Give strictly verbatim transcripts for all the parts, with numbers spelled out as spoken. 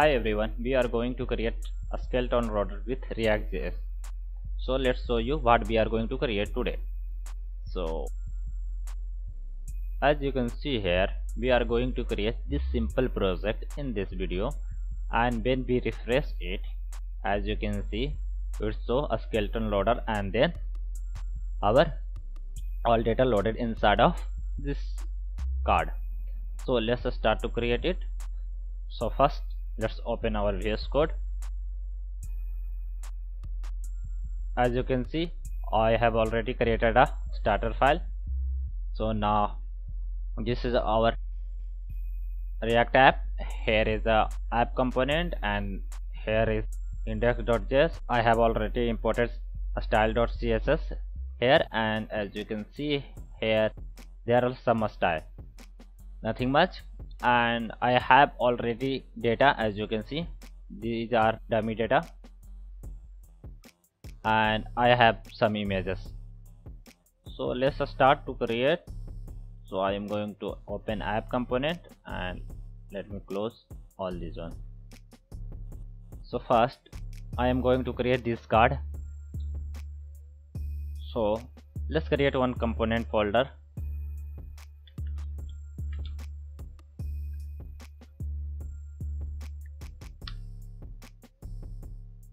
Hi everyone, we are going to create a skeleton rodder with React.js. So let's show you what we are going to create today. So as you can see here, we are going to create this simple project in this video, and when we refresh it, as you can see, it shows a skeleton loader and then our all data loaded inside of this card. So let's start to create it. So first let's open our V S Code. As you can see, I have already created a starter file. So now this is our React app. Here is the app component and here is index.js. I have already imported a style.css here, and as you can see here there are some style, nothing much, and I have already data. As you can see, these are dummy data, and I have some images. So let's start to create. So I am going to open app component and let me close all these ones. So first I am going to create this card. So let's create one component folder.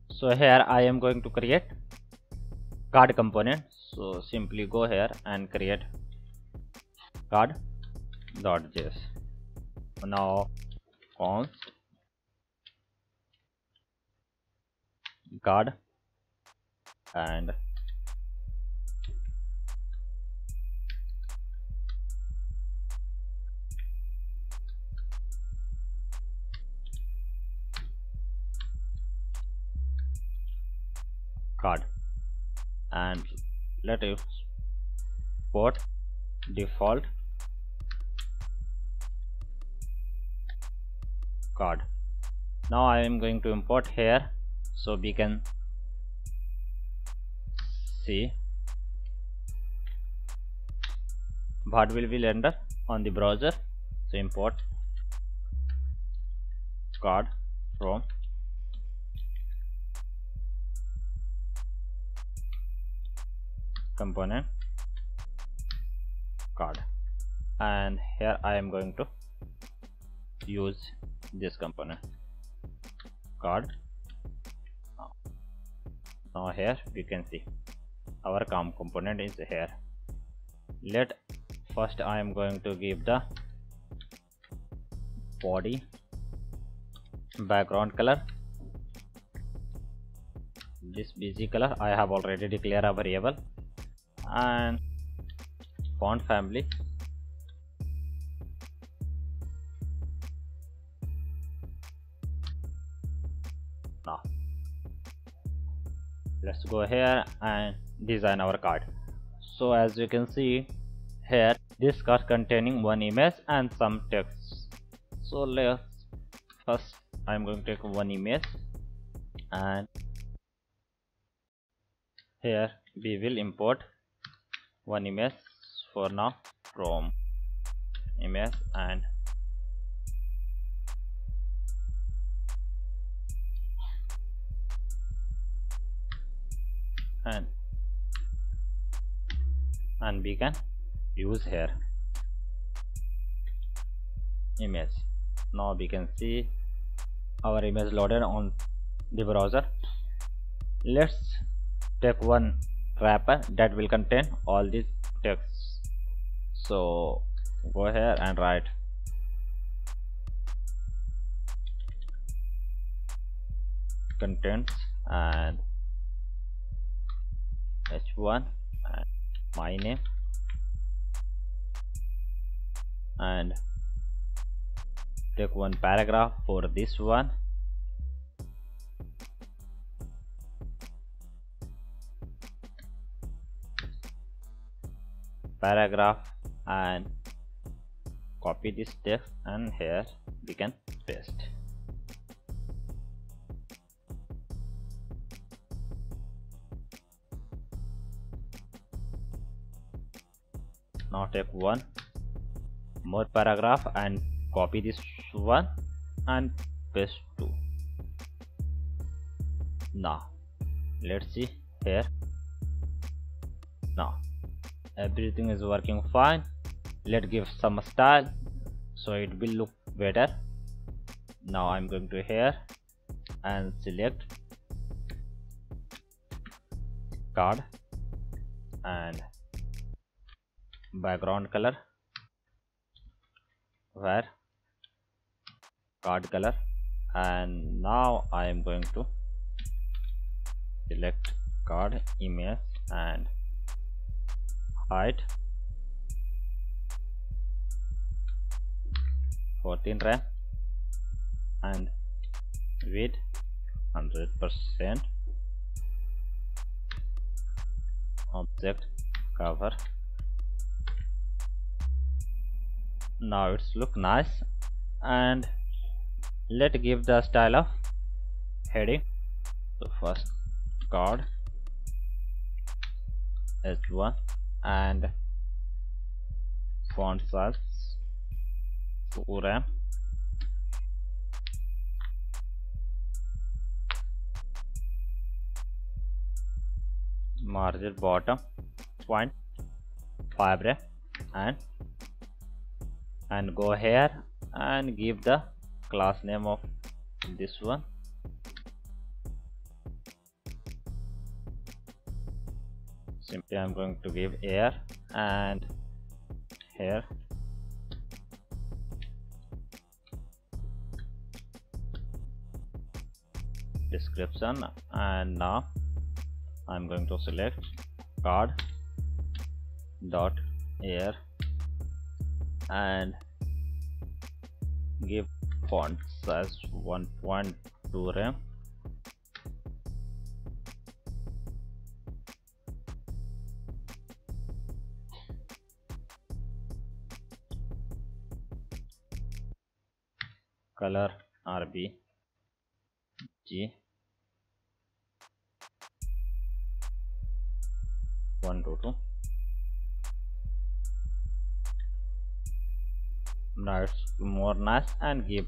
So here I am going to create card component. So simply go here and create card.js. Now const card and card, and let us port default card. Now I am going to import here so we can see what will be render on the browser. So import card from component card, and here I am going to use this component card. Now here you can see our com component is here. Let first I am going to give the body background color. This busy color I have already declared a variable, and font family now. Let's go here and design our card. So as you can see here, this card containing one image and some text. So let's first I'm going to take one image, and here we will import one image for now from image and and and we can use here image. Now we can see our image loaded on the browser. Let's take one wrapper that will contain all these texts. So go here and write contents and h one and my name and take one paragraph for this one. Paragraph and copy this text, and here we can paste. Now take one more paragraph and copy this one and paste to. Now let's see here. Now everything is working fine. Let's give some style so it will look better. Now I'm going to here and select card and background color where card color, and now I am going to select card image and height fourteen RAM and width one hundred percent, object cover. Now it's look nice, and let's give the style of heading. So first card H one and font size four M margin bottom point five M and and go here and give the class name of this one . Simply I'm going to give air, and here description, and now I'm going to select card dot air and give font size one point two RAM color R G B one two two. Now it's more nice, and give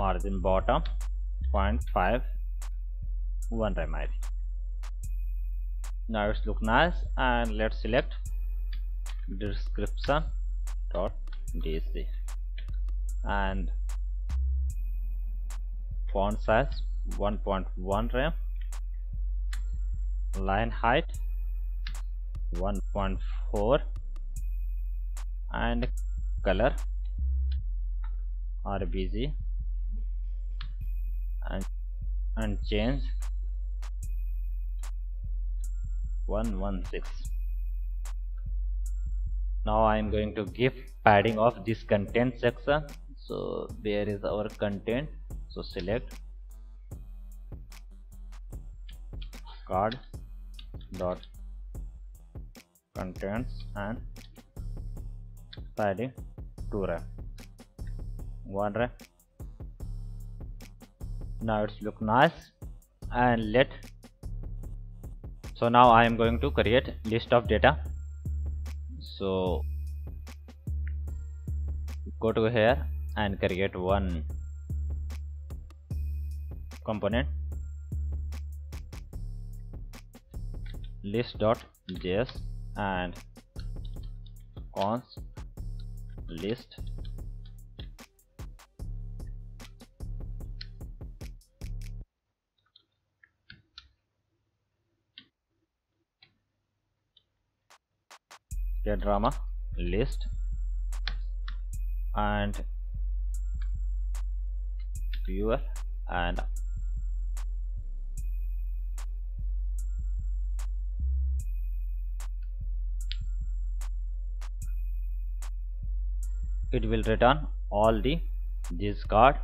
margin bottom zero point five one RAM I D. Now it's look nice, and let's select description dot D S C and font size one point one RAM, line height one point four and color R G B and, and change one one six. Now I am going to give padding of this content section. So there is our content. So select card dot contents and padding two RAM, one RAM. Now it's look nice, and let. So now I am going to create list of data. So go to here and create one component list dot J S and const list K-drama list and viewer and it will return all the this card.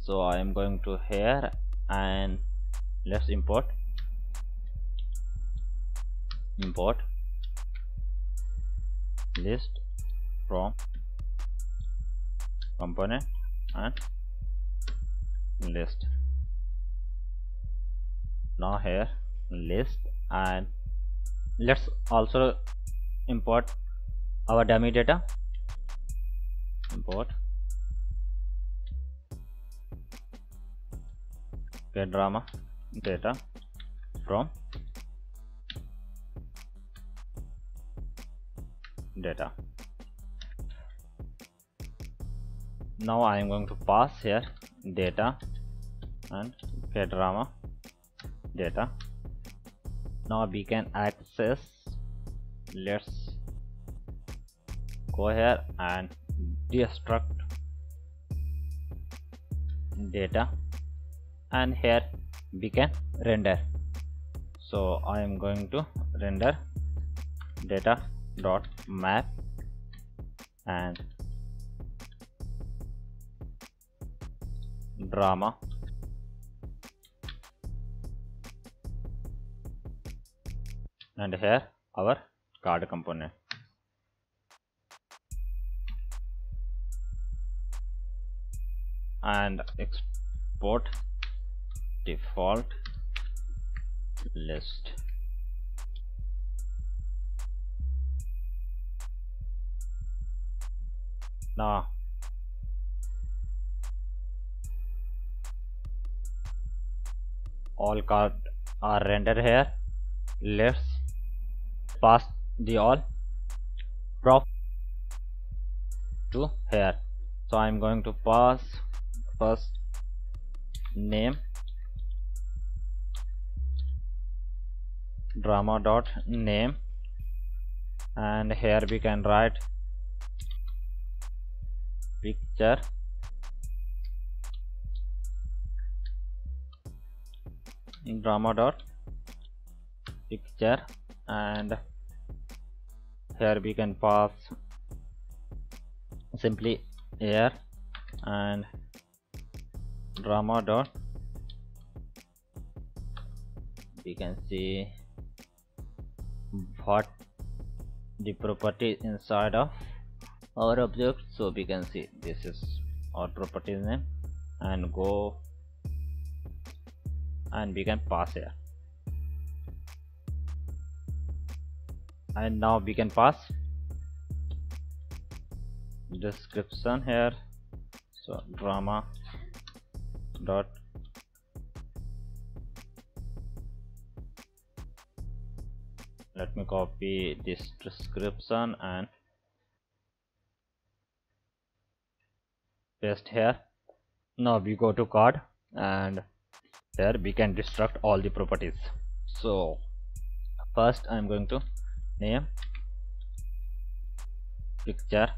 So I am going to here and let's import import list from component and list. Now here list, and let's also import our dummy data. Import K-drama data from data. Now I am going to pass here data and K-drama data. Now we can access. Let's go here and destruct data, and here we can render. So I am going to render data dot map and drama and here our card component. And export default list. Now all cards are rendered here. Let's pass the all prop to here. So I'm going to pass first name drama dot name, and here we can write picture drama dot picture, and here we can pass simply here and drama dot we can see what the property inside of our object. So we can see this is our property name, and go and we can pass here, and now we can pass description here. So drama dot let me copy this description and paste here. Now we go to card, and here we can destruct all the properties. So first I'm going to name picture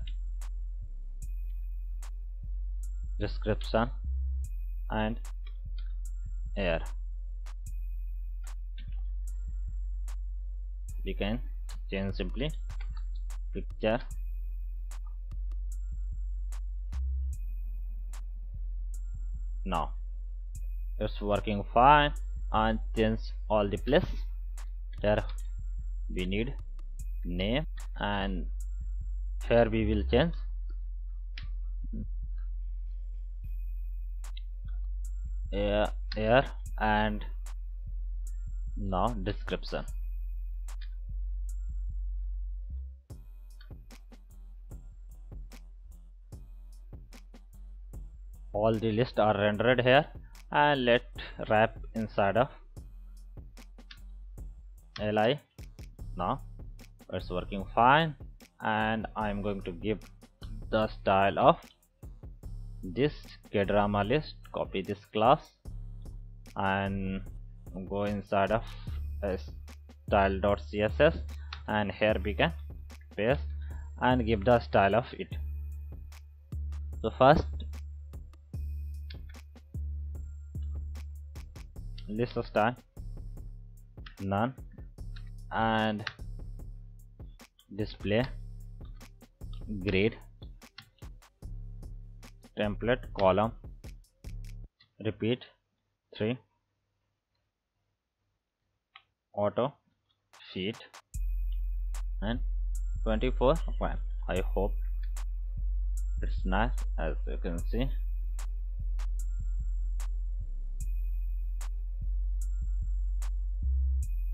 description and here we can change simply picture now. It's working fine, and change all the place. Here we need name, and here we will change here, here and now description. All the lists are rendered here, and let wrap inside of li. Now it's working fine, and I'm going to give the style of this K-drama list. Copy this class and go inside of style.css, and here we can paste and give the style of it. So first list style none and display grid template column repeat three auto feed and twenty-four. Okay, I hope it's nice. As you can see,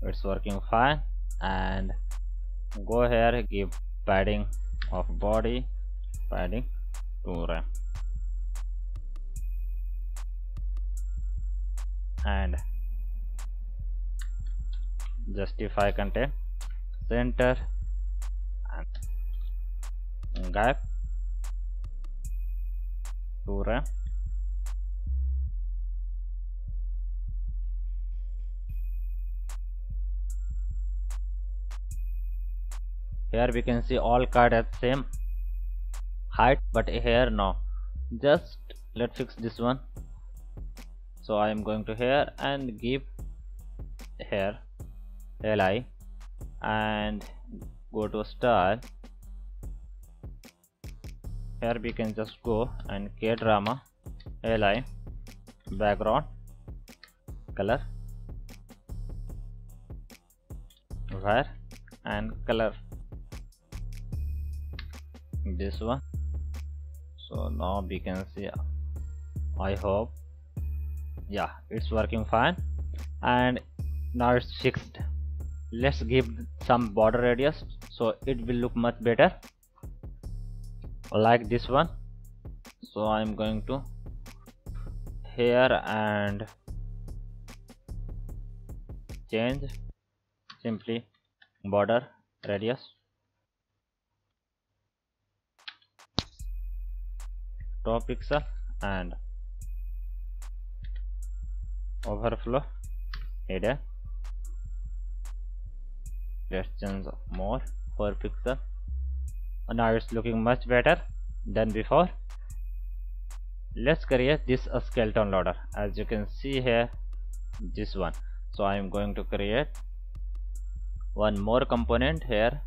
it's working fine, and go here, give padding of body, padding to RAM. and justify content center and gap to run. Here we can see all card at same height, but here no. Just let's fix this one. So I am going to here and give here li and go to style. Here we can just go and K-drama li background color where and color this one. So now we can see, I hope, yeah, it's working fine and now it's fixed. Let's give some border radius so it will look much better, like this one. So I'm going to here and change simply border radius. Top pixel and overflow header. Let's change more per pixel. Now it's looking much better than before. Let's create this a skeleton loader, as you can see here, this one. So I am going to create one more component here.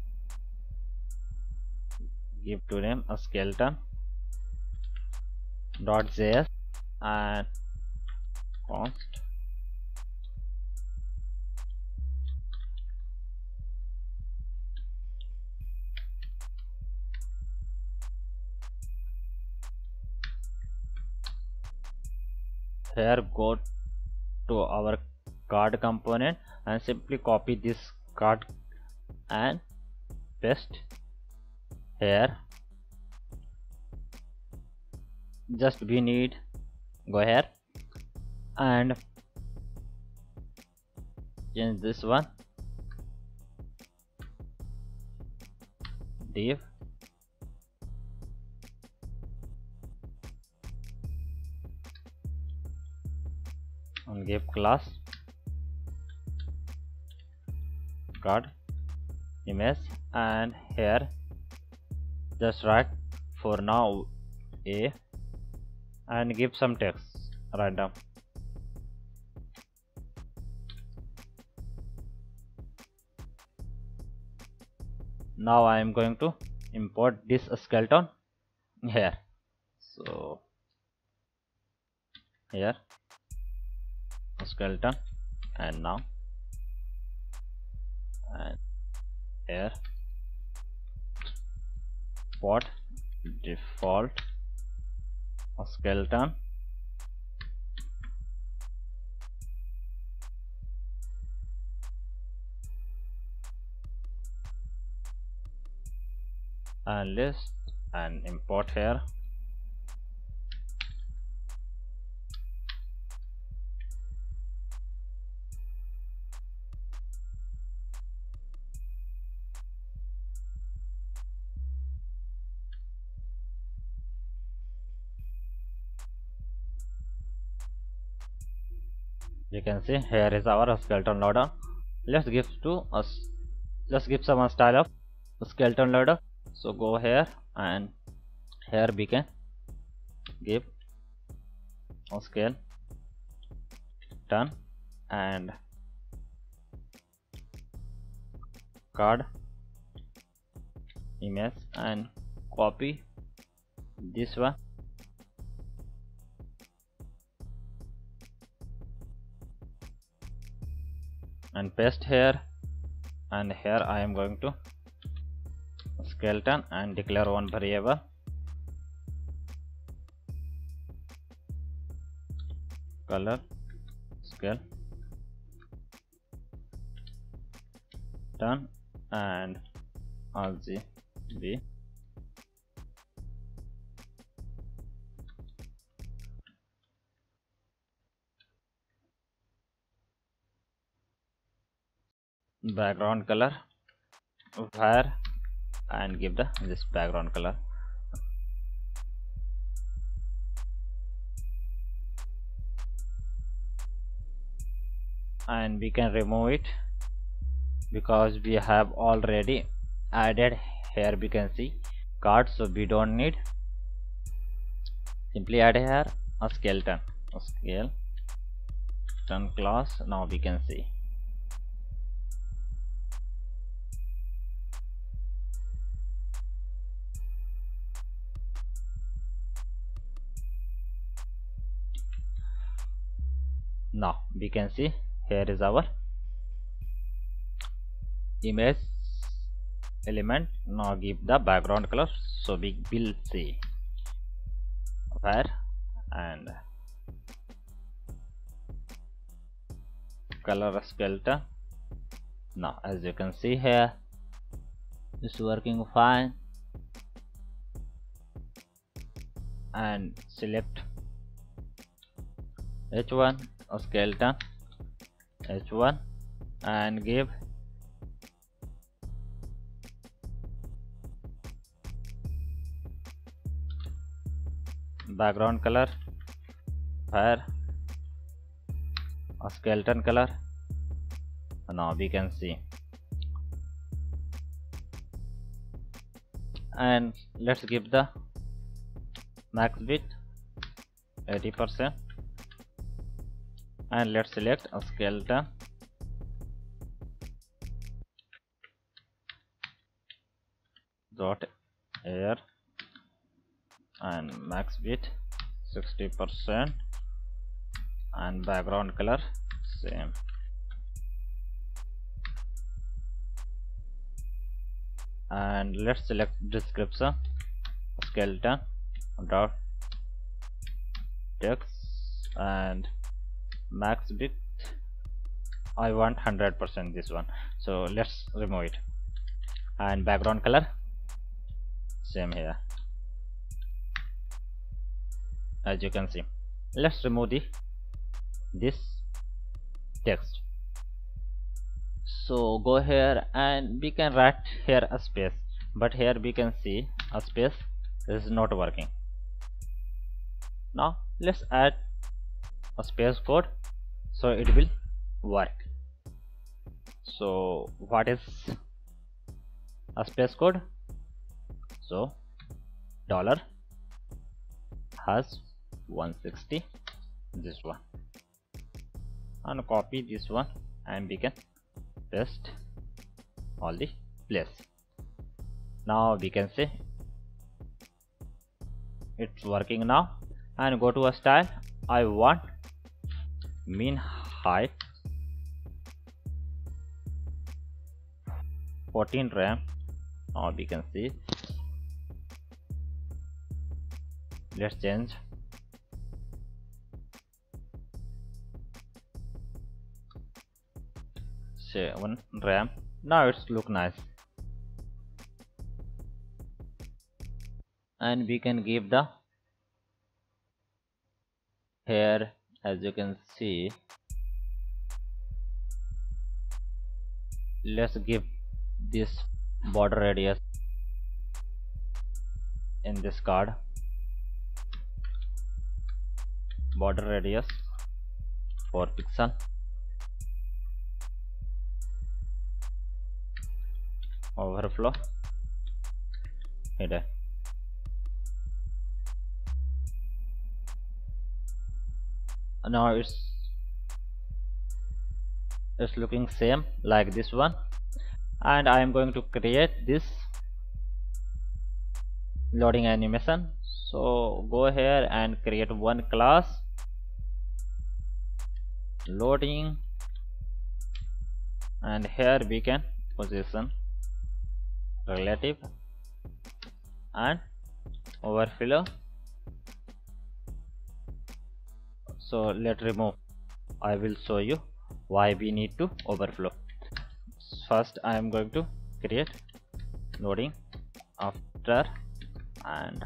Give to name a skeleton dot J S and const here go to our card component and simply copy this card and paste here. Just we need go here and change this one div and give class card image and here just write for now a and give some text random. Now I am going to import this skeleton here. So here skeleton and now and here import default a skeleton and list and import here you can see here is our skeleton loader. Let's give to us let's give some style of skeleton loader. So go here and here we can give a scale done and card image and copy this one and paste here and here I am going to skeleton and declare one variable color scale done and R G B background color var and give the this background color. And we can remove it because we have already added here, we can see card, so we don't need. Simply add here a skeleton, a skeleton class. Now we can see now we can see here is our image element. Now give the background color, so we will see var and color skeleton. Now as you can see here, it's working fine. And select H one or skeleton H one and give background color fire a skeleton color. Now we can see, and let's give the max width eighty percent and let's select a skeleton dot air and max width sixty percent and background color same. And let's select description skeleton dot text and max width I want one hundred percent this one, so let's remove it. And background color same here, as you can see. Let's remove the this text, so go here and we can write here a space, but here we can see a space is not working. Now let's add a space code so it will work. So what is a space code? So dollar has one sixty, this one, and copy this one and we can paste all the place. Now we can see it's working now. And go to a style. I want mean height fourteen RAM. Now we can see, let's change seven RAM. Now it's look nice. And we can give the here, as you can see, let's give this border radius in this card, border radius four pixel, overflow header. Now it's it's looking same like this one. And I am going to create this loading animation, so go here and create one class loading, and here we can position relative and overflow. So let's remove. I will show you why we need to overflow. First I am going to create loading after and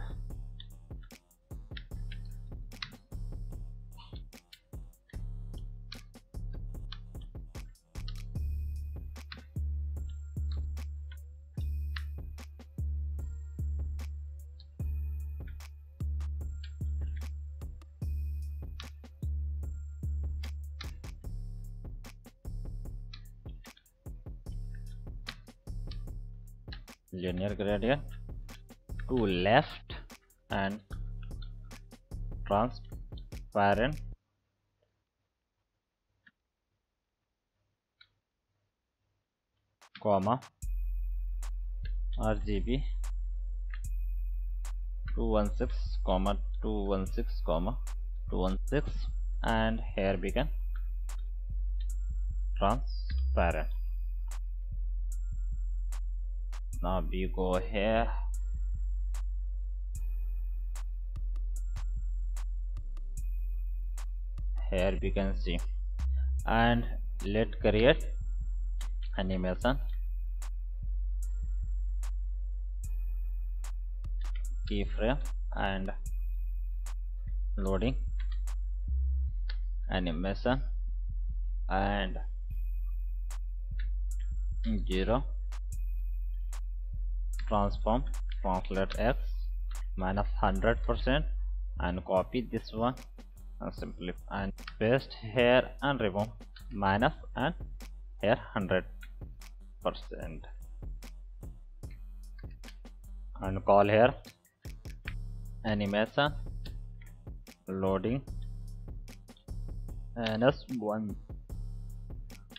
linear gradient to left and transparent comma R G B two sixteen comma two sixteen comma two sixteen, and here begin transparent. Now we go here here we can see, and let's create animation. Keyframe and loading animation and zero transform translate x minus one hundred percent and copy this one and simply and paste here and remove minus and here one hundred percent and call here animation loading minus one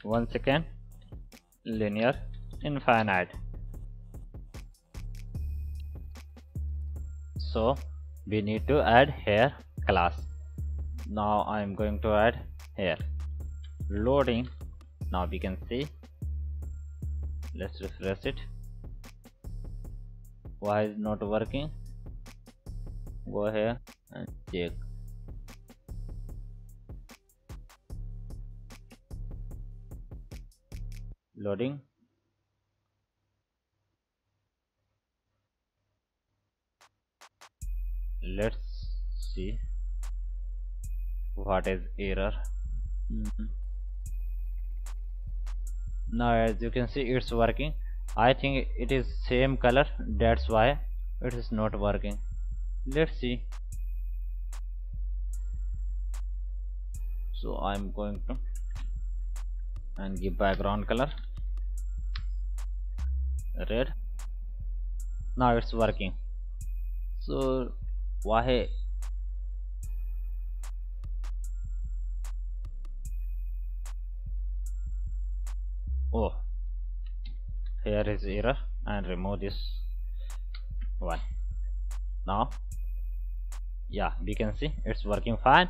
one second linear infinite. So we need to add here class. Now I am going to add here loading. Now we can see, let's refresh it. Why is not working? Go here and check. Loading. Let's see what is error. Mm-hmm. Now as you can see it's working. I think it is same color, that's why it is not working. Let's see. So I'm going to and give background color red. Now it's working. So why oh here is error, and remove this one. Now yeah, we can see it's working fine.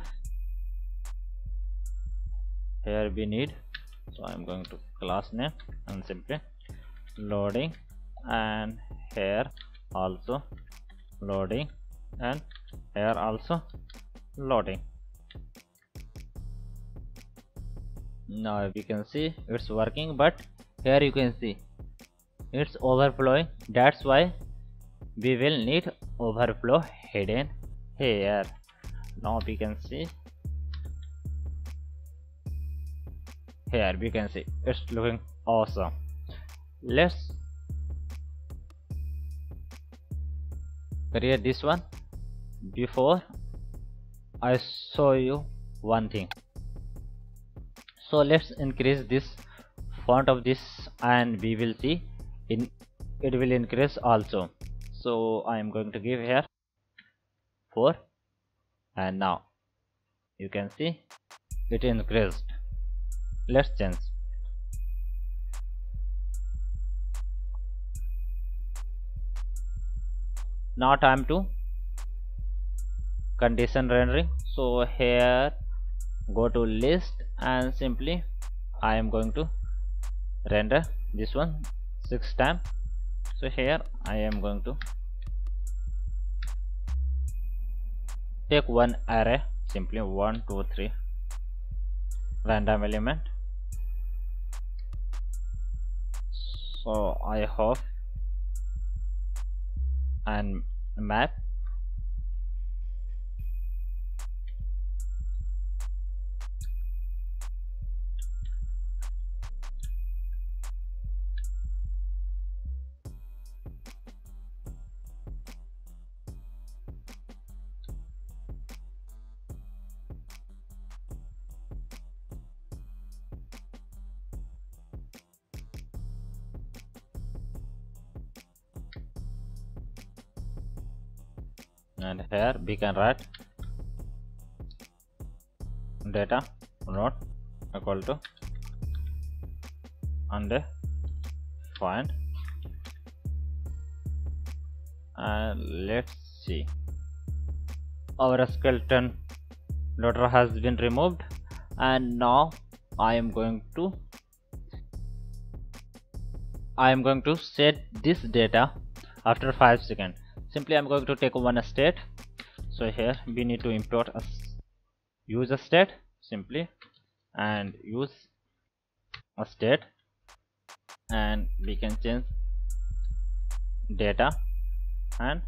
Here we need, so I'm going to class name and simply loading, and here also loading, and here also loading. Now we can see it's working, but here you can see it's overflowing. That's why we will need overflow hidden here. Now we can see here, we can see it's looking awesome. Let's create this one. Before I show you one thing, so let's increase this font of this and we will see in it will increase also. So I am going to give here four, and now you can see it increased. Let's change. Now time to condition rendering. So here go to list and simply I am going to render this one six times. So here I am going to take one array, simply one two three random element. So I hope and map and here we can write data not equal to undefined, and let's see, our skeleton daughter has been removed. And now I am going to I am going to set this data after five seconds. Simply I am going to take one state. So here we need to import a user state simply and use a state, and we can change data and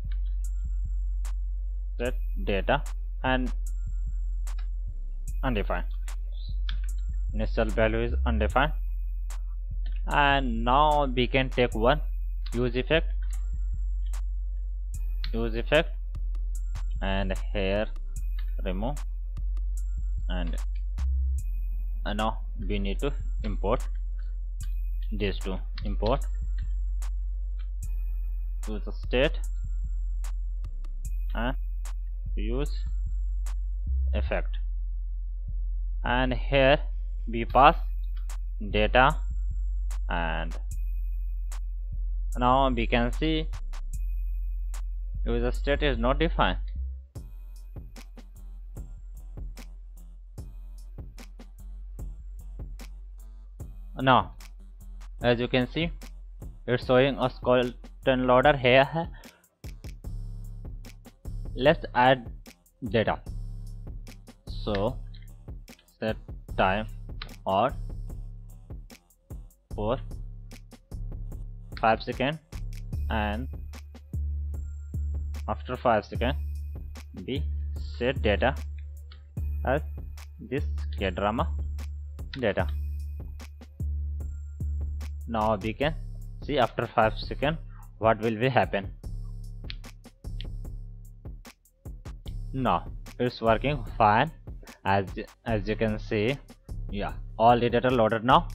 set data and undefined. Initial value is undefined. And now we can take one useEffect useEffect and here remove, and, and now we need to import these two. Import useState and useEffect, and here we pass data, and now we can see user state is not defined. Now as you can see, it's showing a skeleton loader here. Let's add data. So set time or for five seconds, and after five seconds we set data as this K-drama data. Now we can see after five seconds what will be happen. Now it's working fine, as as you can see. Yeah, all the data loaded now.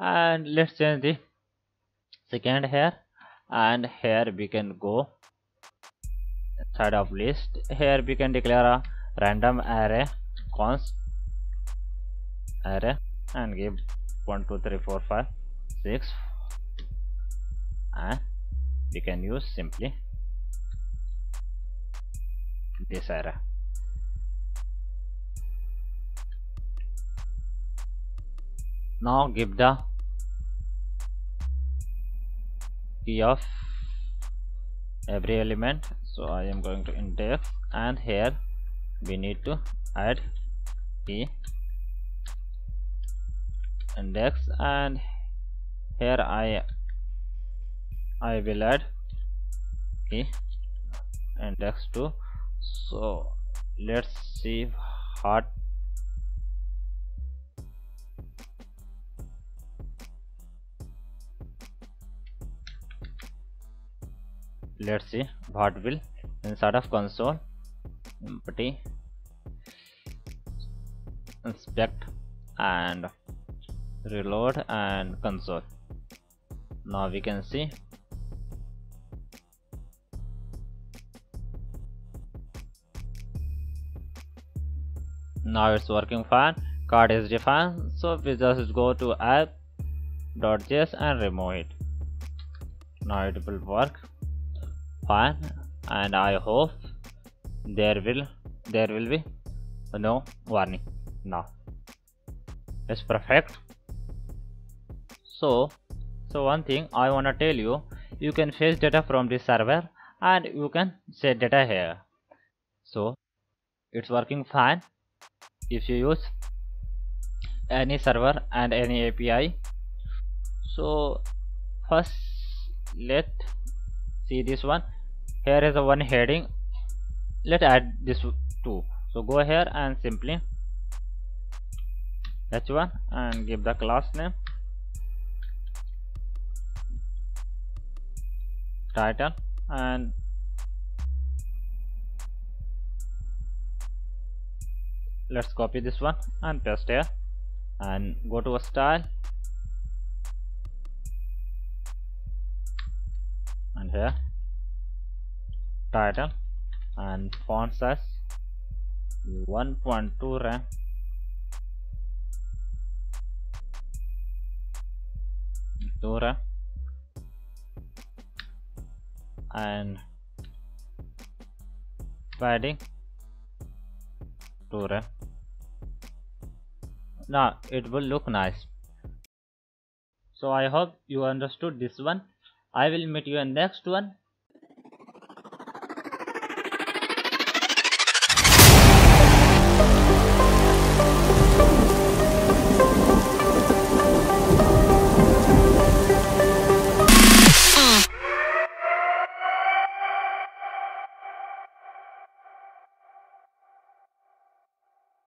And let's change the second here, and here we can go side of list. Here we can declare a random array const array and give one two three four five six, and we can use simply this array. Now give the key of every element. So I am going to index, and here we need to add key index, and here I I will add key index too. So let's see what let's see what will inside of console empty inspect and reload and console. Now we can see now it's working fine. Card is defined, so we just go to app.js and remove it. Now it will work fine, and I hope there will there will be no warning. Now it's perfect. So so one thing I wanna tell you, you can fetch data from this server and you can set data here. So it's working fine. If you use any server and any A P I, so first let's see this one. Here is a one heading. Let's add this two. So go here and simply h one and give the class name, title, and let's copy this one and paste here, and go to a style, and here title, and font size one point two RAM. two RAM and padding two RAM. Now it will look nice. So I hope you understood this one. I will meet you in next one.